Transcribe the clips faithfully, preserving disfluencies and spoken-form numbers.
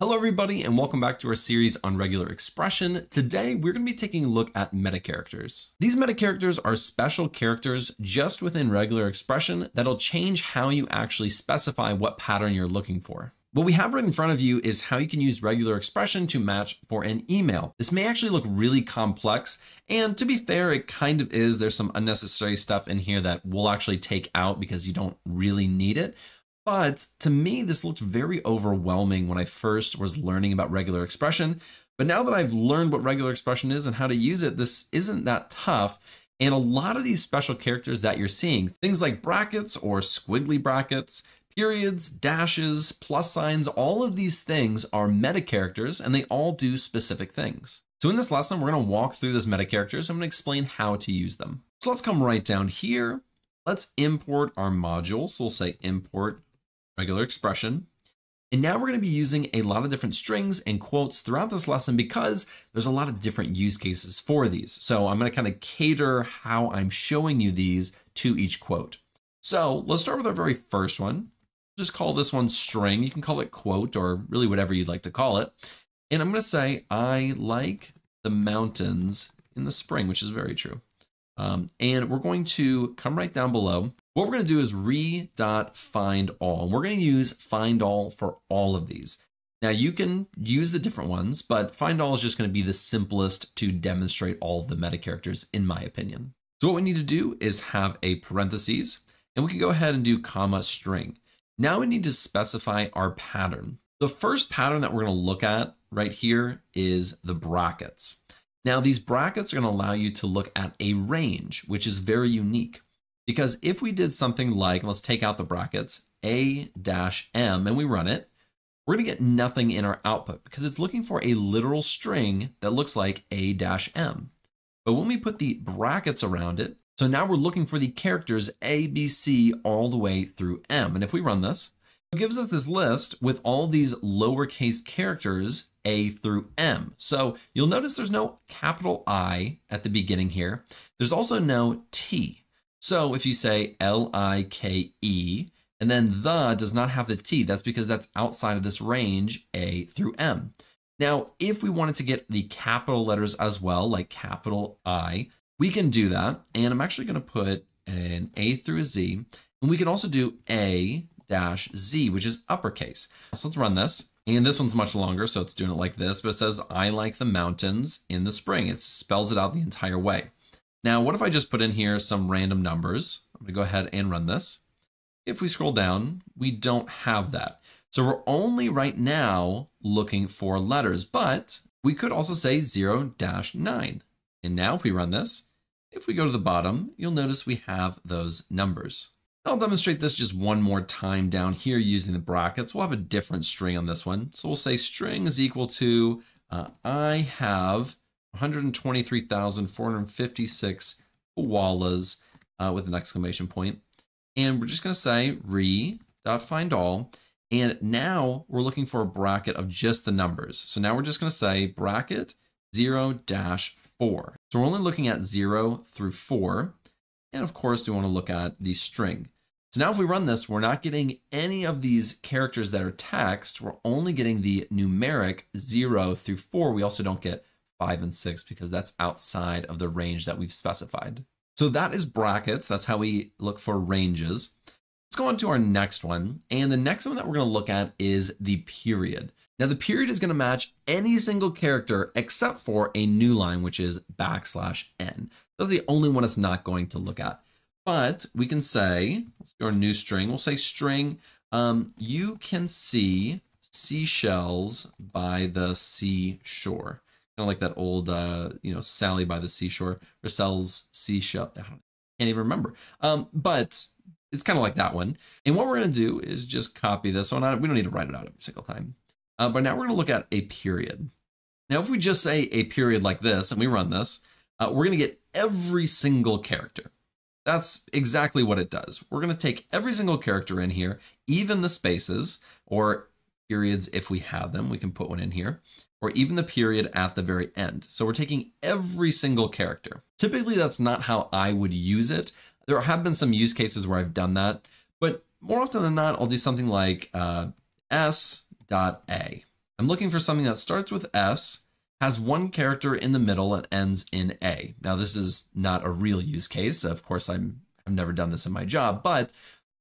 Hello everybody, and welcome back to our series on regular expression. Today, we're going to be taking a look at meta characters. These meta characters are special characters just within regular expression that'll change how you actually specify what pattern you're looking for. What we have right in front of you is how you can use regular expression to match for an email. This may actually look really complex, and to be fair, it kind of is. There's some unnecessary stuff in here that we'll actually take out because you don't really need it. But to me, this looked very overwhelming when I first was learning about regular expression. But now that I've learned what regular expression is and how to use it, this isn't that tough. And a lot of these special characters that you're seeing, things like brackets or squiggly brackets, periods, dashes, plus signs, all of these things are meta characters and they all do specific things. So in this lesson, we're going to walk through those meta characters. I'm going to explain how to use them. So let's come right down here. Let's import our module. So we'll say import regular expression. And now we're going to be using a lot of different strings and quotes throughout this lesson because there's a lot of different use cases for these. So I'm going to kind of cater how I'm showing you these to each quote. So let's start with our very first one. Just call this one string. You can call it quote or really whatever you'd like to call it. And I'm going to say, I like the mountains in the spring, which is very true. Um, and we're going to come right down below. What we're going to do is re.findAll. And we're going to use findAll for all of these. Now you can use the different ones, but findAll is just going to be the simplest to demonstrate all of the meta characters, in my opinion. So what we need to do is have a parentheses, and we can go ahead and do comma string. Now we need to specify our pattern. The first pattern that we're going to look at right here is the brackets. Now these brackets are going to allow you to look at a range, which is very unique. Because if we did something like, let's take out the brackets, a dash m, and we run it, we're going to get nothing in our output because it's looking for a literal string that looks like a dash m. But when we put the brackets around it, so now we're looking for the characters a, b, c, all the way through m. And if we run this, it gives us this list with all these lowercase characters a through m. So you'll notice there's no capital I at the beginning here. There's also no t. So if you say L I K E, and then the does not have the T, that's because that's outside of this range A through M. Now, if we wanted to get the capital letters as well, like capital I, we can do that. And I'm actually going to put an A through a Z. And we can also do A dash Z, which is uppercase. So let's run this. And this one's much longer, so it's doing it like this. But it says, I like the mountains in the spring. It spells it out the entire way. Now, what if I just put in here some random numbers? I'm going to go ahead and run this. If we scroll down, we don't have that. So we're only right now looking for letters, but we could also say zero dash nine. And now if we run this, if we go to the bottom, you'll notice we have those numbers. I'll demonstrate this just one more time down here using the brackets. We'll have a different string on this one. So we'll say string is equal to uh, I have one hundred twenty-three thousand four hundred fifty-six koalas uh, with an exclamation point. And we're just going to say re.findAll. And now we're looking for a bracket of just the numbers. So now we're just going to say bracket zero dash four. So we're only looking at zero through four. And of course, we want to look at the string. So now if we run this, we're not getting any of these characters that are text. We're only getting the numeric zero through four. We also don't get five and six because that's outside of the range that we've specified. So that is brackets. That's how we look for ranges. Let's go on to our next one. And the next one that we're going to look at is the period. Now the period is going to match any single character except for a new line, which is backslash n. That's the only one it's not going to look at. But we can say, let's do our new string. We'll say string, um, you can see seashells by the seashore. Kind of like that old, uh, you know, Sally by the seashore, or sells seashell. I can't even remember. Um, but it's kind of like that one. And what we're going to do is just copy this one. We don't need to write it out every single time. Uh, but now we're going to look at a period. Now, if we just say a period like this and we run this, uh, we're going to get every single character. That's exactly what it does. We're going to take every single character in here, even the spaces or periods if we have them. We can put one in here, or even the period at the very end. So we're taking every single character. Typically, that's not how I would use it. There have been some use cases where I've done that, but more often than not, I'll do something like uh, S dot A. I'm looking for something that starts with S, has one character in the middle, and ends in A. Now, this is not a real use case. Of course, I'm, I've never done this in my job, but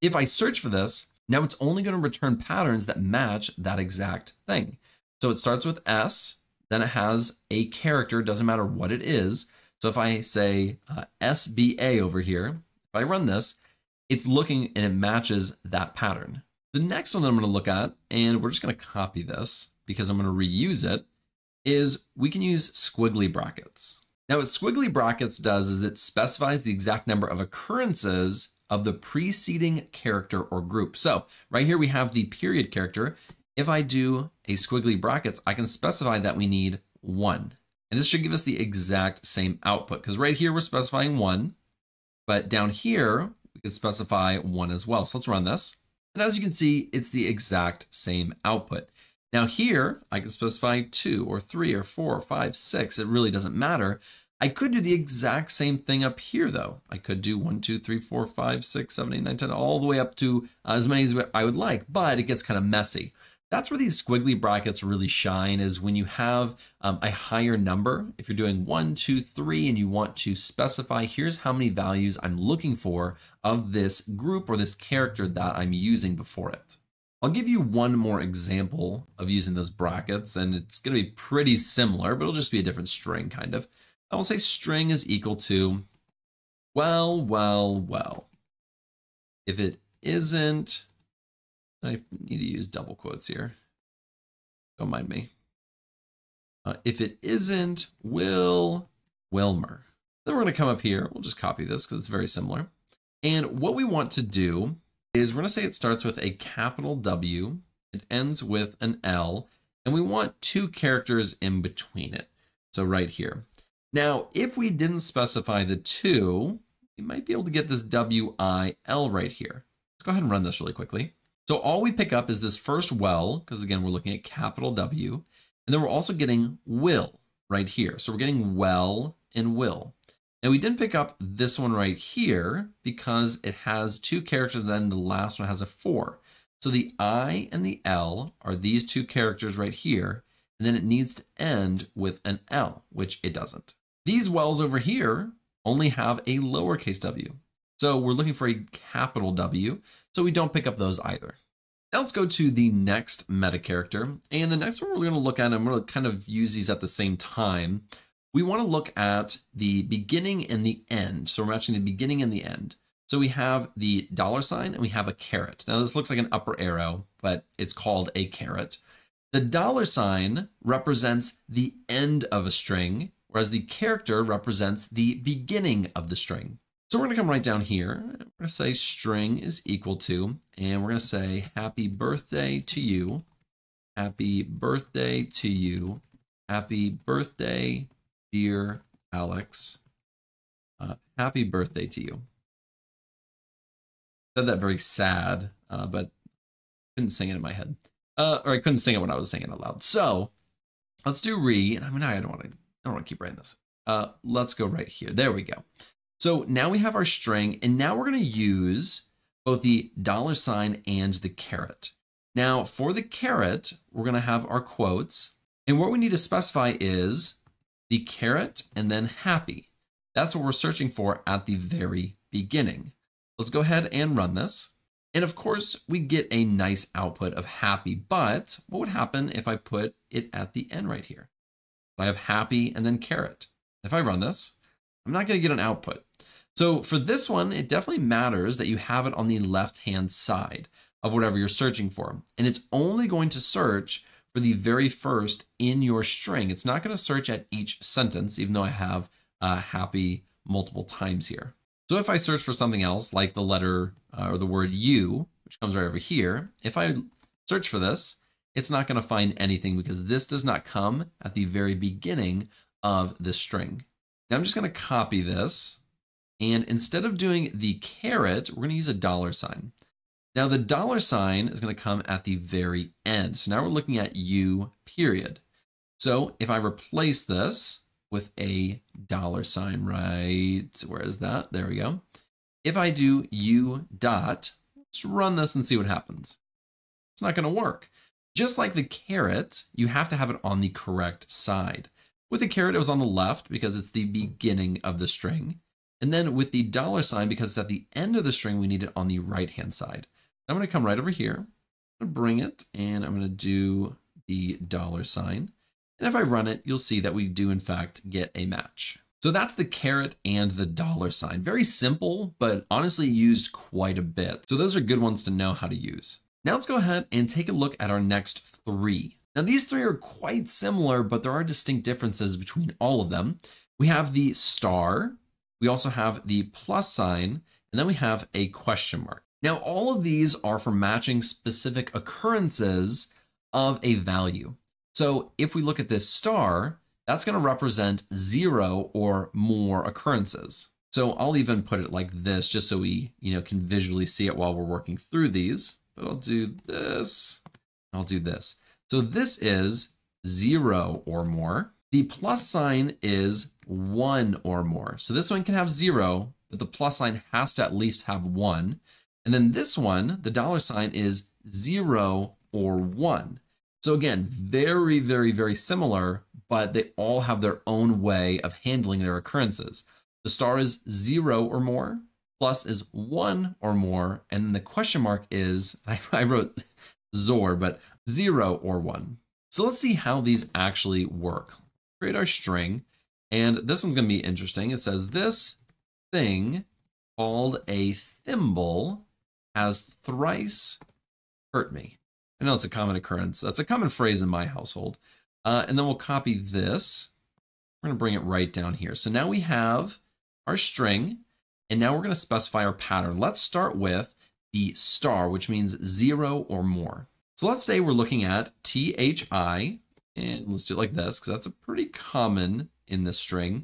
if I search for this, now it's only going to return patterns that match that exact thing. So it starts with S, then it has a character, doesn't matter what it is. So if I say uh, S B A over here, if I run this, it's looking and it matches that pattern. The next one that I'm going to look at, and we're just going to copy this because I'm going to reuse it, is we can use squiggly brackets. Now what squiggly brackets does is it specifies the exact number of occurrences of the preceding character or group. So right here we have the period character. If I do a squiggly brackets, I can specify that we need one. And this should give us the exact same output because right here we're specifying one, but down here we can specify one as well. So let's run this. And as you can see, it's the exact same output. Now here, I can specify two or three or four or five, six. It really doesn't matter. I could do the exact same thing up here though. I could do one, two, three, four, five, six, seven, eight, nine, ten, all the way up to uh, as many as I would like, but it gets kind of messy. That's where these squiggly brackets really shine, is when you have um, a higher number. If you're doing one, two, three, and you want to specify, here's how many values I'm looking for of this group or this character that I'm using before it. I'll give you one more example of using those brackets, and it's going to be pretty similar, but it'll just be a different string kind of. I will say string is equal to, well, well, well. If it isn't, I need to use double quotes here. Don't mind me. Uh, if it isn't Will Wilmer. Then we're going to come up here. We'll just copy this because it's very similar. And what we want to do is we're going to say it starts with a capital W, it ends with an L, and we want two characters in between it. So right here. Now, if we didn't specify the two, we might be able to get this W I L right here. Let's go ahead and run this really quickly. So all we pick up is this first well, because again, we're looking at capital W, and then we're also getting will right here. So we're getting well and will. Now we didn't pick up this one right here because it has two characters, then the last one has a four. So the I and the L are these two characters right here, and then it needs to end with an L, which it doesn't. These wells over here only have a lowercase w. So we're looking for a capital W, so we don't pick up those either. Now let's go to the next meta character. And the next one we're going to look at, I'm going to kind of use these at the same time. We want to look at the beginning and the end. So we're matching the beginning and the end. So we have the dollar sign and we have a caret. Now this looks like an upper arrow, but it's called a caret. The dollar sign represents the end of a string, whereas the character represents the beginning of the string. So we're going to come right down here. We're going to say string is equal to, and we're going to say happy birthday to you, happy birthday to you, happy birthday dear Alex, uh, happy birthday to you. I said that very sad, uh, but couldn't sing it in my head. Uh, or I couldn't sing it when I was singing it aloud. So let's do re, and I mean, I don't want to, I don't want to keep writing this. Uh, let's go right here. There we go. So now we have our string, and now we're going to use both the dollar sign and the caret. Now for the caret, we're going to have our quotes, and what we need to specify is the caret, and then happy. That's what we're searching for at the very beginning. Let's go ahead and run this. And of course, we get a nice output of happy, but what would happen if I put it at the end right here? I have happy and then caret. If I run this, I'm not going to get an output. So for this one, it definitely matters that you have it on the left-hand side of whatever you're searching for. And it's only going to search for the very first in your string. It's not going to search at each sentence, even though I have uh, happy multiple times here. So if I search for something else, like the letter uh, or the word you, which comes right over here, if I search for this, it's not going to find anything because this does not come at the very beginning of the string. Now I'm just going to copy this. And instead of doing the caret, we're going to use a dollar sign. Now the dollar sign is going to come at the very end. So now we're looking at U period. So if I replace this with a dollar sign, right? Where is that? There we go. If I do U dot, let's run this and see what happens. It's not going to work Just like the carrot, you have to have it on the correct side. With the carrot, it was on the left because it's the beginning of the string. And then with the dollar sign, because it's at the end of the string, we need it on the right-hand side. I'm going to come right over here, I'm going to bring it, and I'm going to do the dollar sign. And if I run it, you'll see that we do, in fact, get a match. So that's the caret and the dollar sign. Very simple, but honestly used quite a bit. So those are good ones to know how to use. Now let's go ahead and take a look at our next three. Now these three are quite similar, but there are distinct differences between all of them. We have the star, we also have the plus sign, and then we have a question mark. Now all of these are for matching specific occurrences of a value. So if we look at this star, that's going to represent zero or more occurrences. So I'll even put it like this just so we, you know, can visually see it while we're working through these. But I'll do this, I'll do this. So this is zero or more. The plus sign is one or more. So this one can have zero, but the plus sign has to at least have one. And then this one, the dollar sign, is zero or one. So again, very, very, very similar, but they all have their own way of handling their occurrences. The star is zero or more, plus is one or more, and then the question mark is, I, I wrote zor, but zero or one. So let's see how these actually work. Create our string, and this one's gonna be interesting. It says this thing called a thimble has thrice hurt me. I know it's a common occurrence. That's a common phrase in my household. Uh, and then we'll copy this. We're going to bring it right down here. So now we have our string, and now we're going to specify our pattern. Let's start with the star, which means zero or more. So let's say we're looking at T H I, and let's do it like this, because that's a pretty common in this string.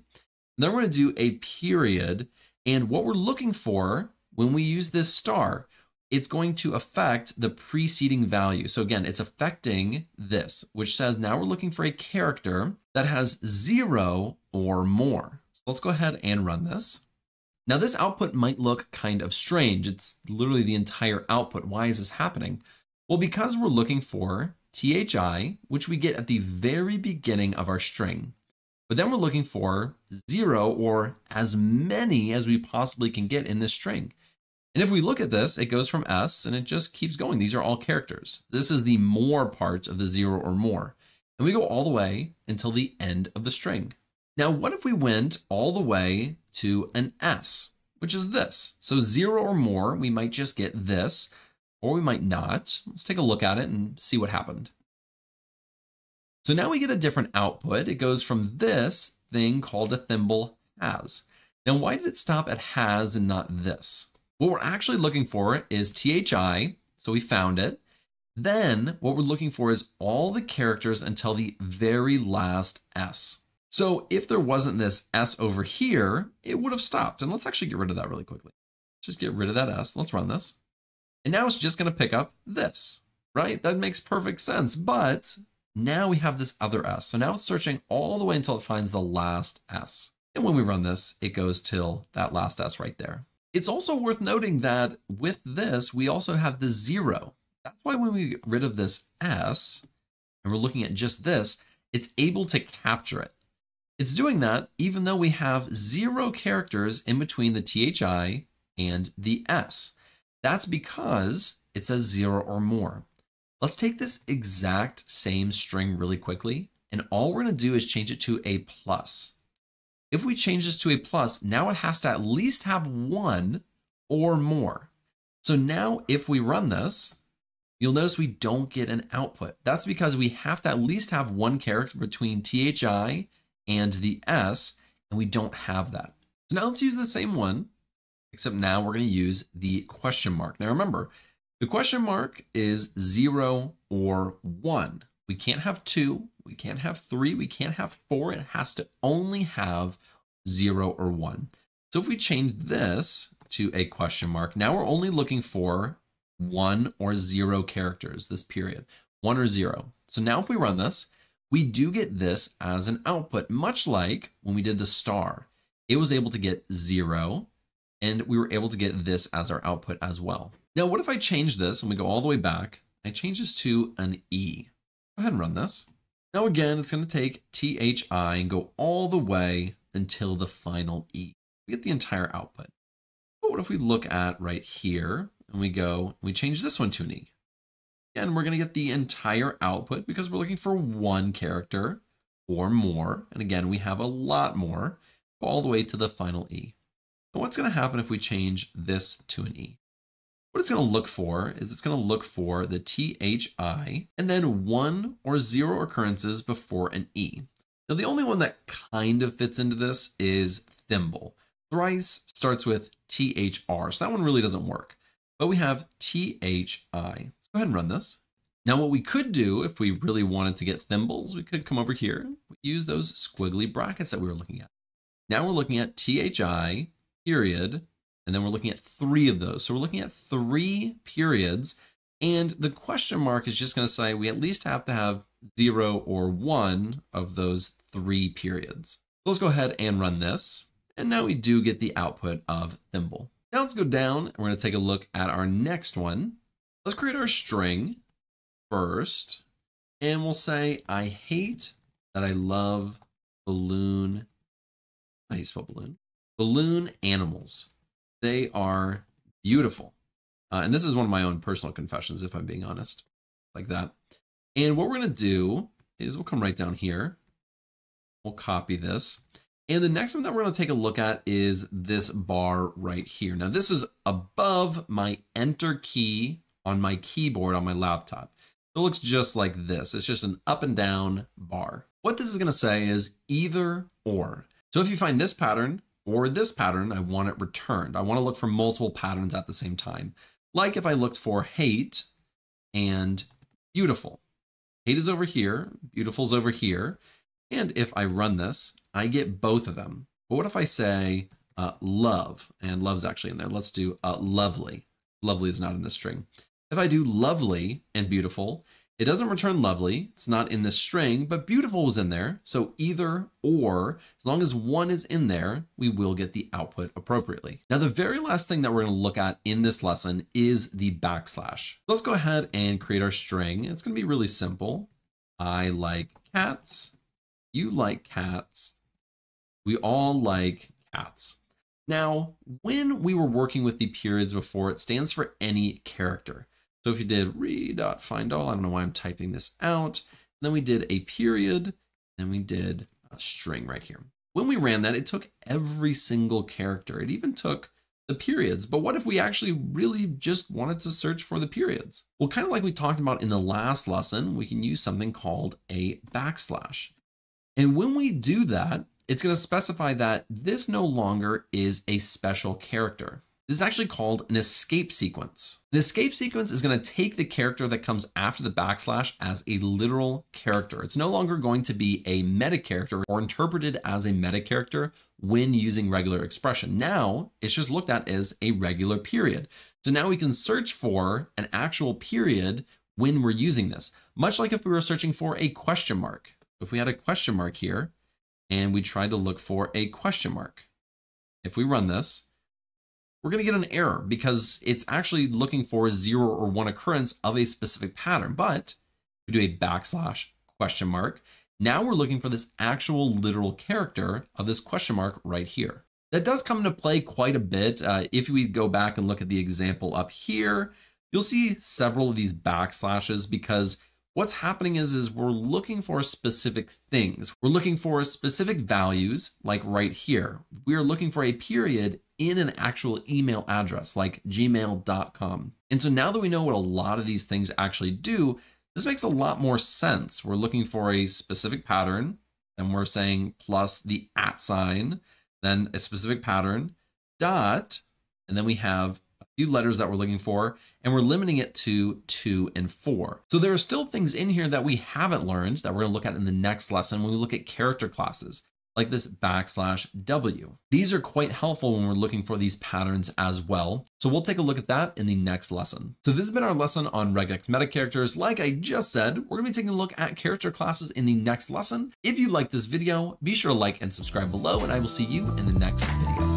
And then we're going to do a period, and what we're looking for when we use this star, it's going to affect the preceding value. So again, it's affecting this, which says now we're looking for a character that has zero or more. So let's go ahead and run this. Now this output might look kind of strange. It's literally the entire output. Why is this happening? Well, because we're looking for T H I, which we get at the very beginning of our string. But then we're looking for zero or as many as we possibly can get in this string. And if we look at this, it goes from S and it just keeps going. These are all characters. This is the more part of the zero or more. And we go all the way until the end of the string. Now, what if we went all the way to an S, which is this? So zero or more, we might just get this, or we might not. Let's take a look at it and see what happened. So now we get a different output. It goes from this thing called a thimble has. Now, why did it stop at has and not this? What we're actually looking for is T H I, so we found it. Then what we're looking for is all the characters until the very last S. So if there wasn't this S over here, it would have stopped. And let's actually get rid of that really quickly. Just get rid of that S. Let's run this. And now it's just going to pick up this, right? That makes perfect sense. But now we have this other S. So now it's searching all the way until it finds the last S. And when we run this, it goes till that last S right there. It's also worth noting that with this, we also have the zero. That's why when we get rid of this S and we're looking at just this, it's able to capture it. It's doing that even though we have zero characters in between the T H I and the S. That's because it says zero or more. Let's take this exact same string really quickly, and all we're going to do is change it to a plus. If we change this to a plus, now it has to at least have one or more. So now if we run this, you'll notice we don't get an output. That's because we have to at least have one character between T H I and the S, and we don't have that. So now let's use the same one, except now we're going to use the question mark. Now remember, the question mark is zero or one. We can't have two. We can't have three, we can't have four, it has to only have zero or one. So if we change this to a question mark, now we're only looking for one or zero characters, this period, one or zero. So now if we run this, we do get this as an output, much like when we did the star. It was able to get zero, and we were able to get this as our output as well. Now, what if I change this and we go all the way back I change this to an E. Go ahead and run this. Now again, it's going to take T H I and go all the way until the final E. We get the entire output. But what if we look at right here and we go, we change this one to an E. Again, we're going to get the entire output because we're looking for one character or more. And again, we have a lot more, go all the way to the final E. Now what's going to happen if we change this to an E? What it's going to look for is it's going to look for the T H I and then one or zero occurrences before an E. Now, the only one that kind of fits into this is thimble. Thrice starts with T H R, so that one really doesn't work. But we have T H I. Let's go ahead and run this. Now, what we could do if we really wanted to get thimbles, we could come over here, use those squiggly brackets that we were looking at. Now we're looking at T H I, period, and then we're looking at three of those. So we're looking at three periods. And the question mark is just going to say we at least have to have zero or one of those three periods. So let's go ahead and run this. And now we do get the output of thimble. Now let's go down and we're going to take a look at our next one. Let's create our string first. And we'll say, I hate that I love balloon. How do you spell balloon? Balloon animals. They are beautiful. Uh, and this is one of my own personal confessions, if I'm being honest, like that. And what we're going to do is we'll come right down here. We'll copy this. And the next one that we're going to take a look at is this bar right here. Now, this is above my enter key on my keyboard on my laptop. It looks just like this. It's just an up and down bar. What this is going to say is either or. So if you find this pattern, or this pattern, I want it returned. I want to look for multiple patterns at the same time. Like if I looked for hate and beautiful. Hate is over here, beautiful's over here. And if I run this, I get both of them. But what if I say uh, love, and love's actually in there. Let's do uh, lovely. Lovely is not in this string. If I do lovely and beautiful, it doesn't return lovely, it's not in this string, but beautiful was in there. So either or, as long as one is in there, we will get the output appropriately. Now, the very last thing that we're gonna look at in this lesson is the backslash. Let's go ahead and create our string. It's gonna be really simple. I like cats, you like cats, we all like cats. Now, when we were working with the periods before, it stands for any character. So if you did re.find all, I don't know why I'm typing this out. And then we did a period, then we did a string right here. When we ran that, it took every single character. It even took the periods. But what if we actually really just wanted to search for the periods? Well, kind of like we talked about in the last lesson, we can use something called a backslash. And when we do that, it's going to specify that this no longer is a special character. This is actually called an escape sequence. An escape sequence is going to take the character that comes after the backslash as a literal character. It's no longer going to be a meta character or interpreted as a meta character when using regular expression. Now it's just looked at as a regular period. So now we can search for an actual period when we're using this, much like if we were searching for a question mark. If we had a question mark here and we tried to look for a question mark, if we run this, we're going to get an error because it's actually looking for a zero or one occurrence of a specific pattern. But if we do a backslash question mark, now we're looking for this actual literal character of this question mark right here. That does come into play quite a bit. Uh, if we go back and look at the example up here, you'll see several of these backslashes because what's happening is, is we're looking for specific things. We're looking for specific values, like right here. We're looking for a period in an actual email address like gmail dot com. And so now that we know what a lot of these things actually do, this makes a lot more sense. We're looking for a specific pattern and we're saying plus the at sign, then a specific pattern dot, and then we have a few letters that we're looking for and we're limiting it to two and four. So there are still things in here that we haven't learned that we're gonna look at in the next lesson when we look at character classes, like this backslash W. These are quite helpful when we're looking for these patterns as well. So we'll take a look at that in the next lesson. So this has been our lesson on regex meta characters. Like I just said, we're gonna be taking a look at character classes in the next lesson. If you like this video, be sure to like and subscribe below, and I will see you in the next video.